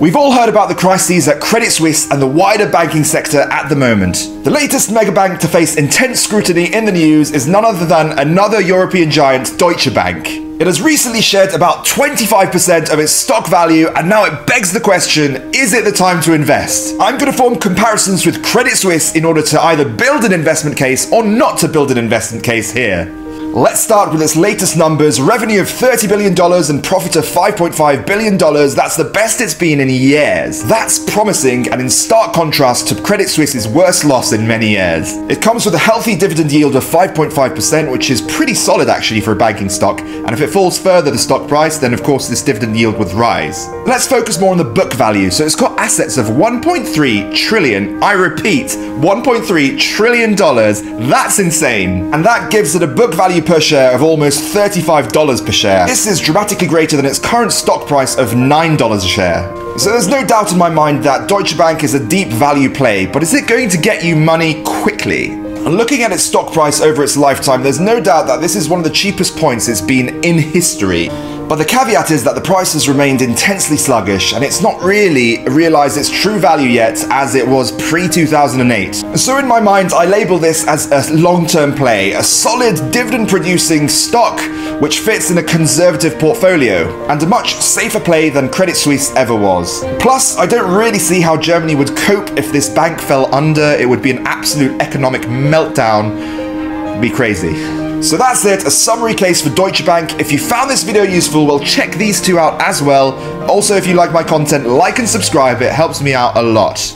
We've all heard about the crises at Credit Suisse and the wider banking sector at the moment. The latest megabank to face intense scrutiny in the news is none other than another European giant, Deutsche Bank. It has recently shed about 25% of its stock value, and now it begs the question, is it the time to invest? I'm going to form comparisons with Credit Suisse in order to either build an investment case or not to build an investment case here. Let's start with its latest numbers, revenue of $30 billion and profit of $5.5 billion. That's the best it's been in years. That's promising and in stark contrast to Credit Suisse's worst loss in many years. It comes with a healthy dividend yield of 5.5%, which is pretty solid actually for a banking stock. And if it falls further the stock price, then of course this dividend yield would rise. Let's focus more on the book value. So it's got assets of $1.3 trillion. I repeat, $1.3 trillion. That's insane. And that gives it a book value per share of almost $35 per share. This is dramatically greater than its current stock price of $9 a share. So there's no doubt in my mind that Deutsche Bank is a deep value play, but is it going to get you money quickly? And looking at its stock price over its lifetime, there's no doubt that this is one of the cheapest points it's been in history. But the caveat is that the price has remained intensely sluggish, and it's not really realized its true value yet, as it was pre-2008. So in my mind, I label this as a long-term play, a solid dividend-producing stock which fits in a conservative portfolio, and a much safer play than Credit Suisse ever was. Plus, I don't really see how Germany would cope if this bank fell under. It would be an absolute economic meltdown. It'd be crazy. So that's it, a summary case for Deutsche Bank. If you found this video useful, well, check these two out as well. Also, if you like my content, like and subscribe, it helps me out a lot.